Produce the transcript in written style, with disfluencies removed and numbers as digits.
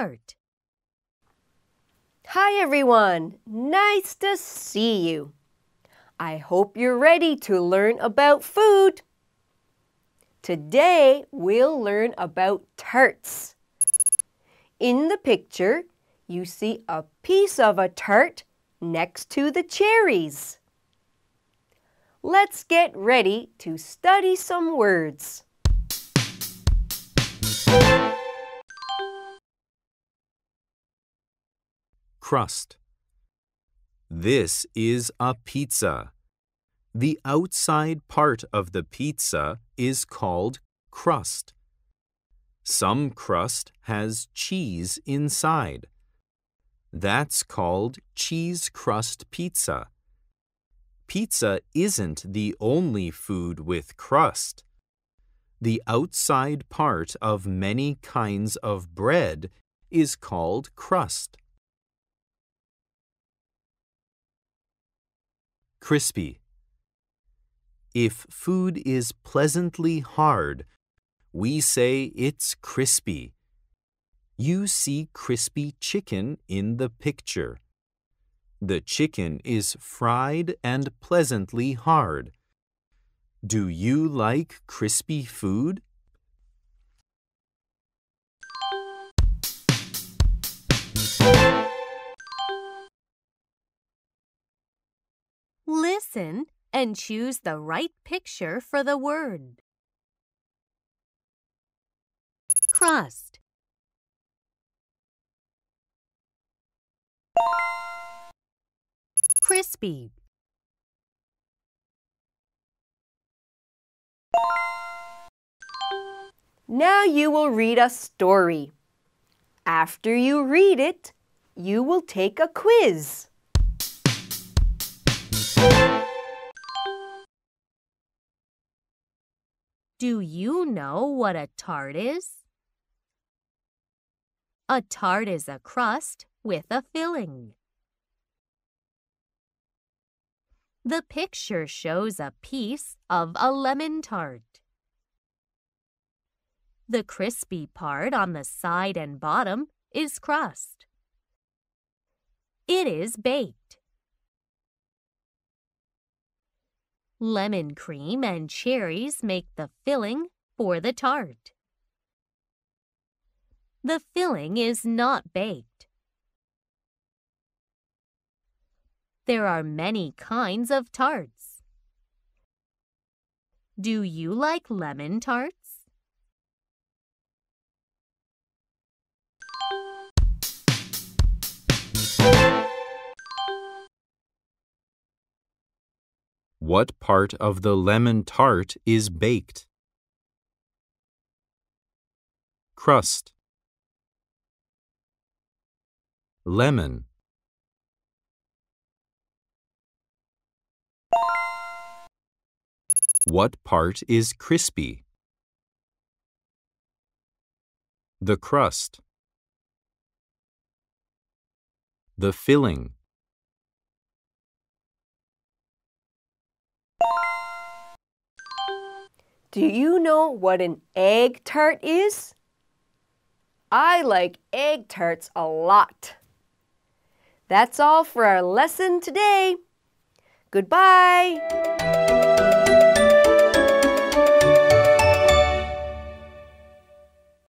start. Hi everyone, nice to see you. I hope you're ready to learn about food. Today we'll learn about tarts. In the picture, you see a piece of a tart next to the cherries. Let's get ready to study some words. Crust. This is a pizza. The outside part of the pizza is called crust. Some crust has cheese inside. That's called cheese crust pizza. Pizza isn't the only food with crust. The outside part of many kinds of bread is called crust. Crispy. If food is pleasantly hard, we say it's crispy. You see crispy chicken in the picture. The chicken is fried and pleasantly hard. Do you like crispy food? Listen and choose the right picture for the word. Crust. Crispy. Now you will read a story. After you read it, you will take a quiz. Do you know what a tart is? A tart is a crust with a filling. The picture shows a piece of a lemon tart. The crispy part on the side and bottom is crust. It is baked. Lemon cream and cherries make the filling for the tart. The filling is not baked. There are many kinds of tarts. Do you like lemon tarts? What part of the lemon tart is baked? Crust. Lemon. What part is crispy? The crust. The filling. Do you know what an egg tart is? I like egg tarts a lot. That's all for our lesson today. Goodbye.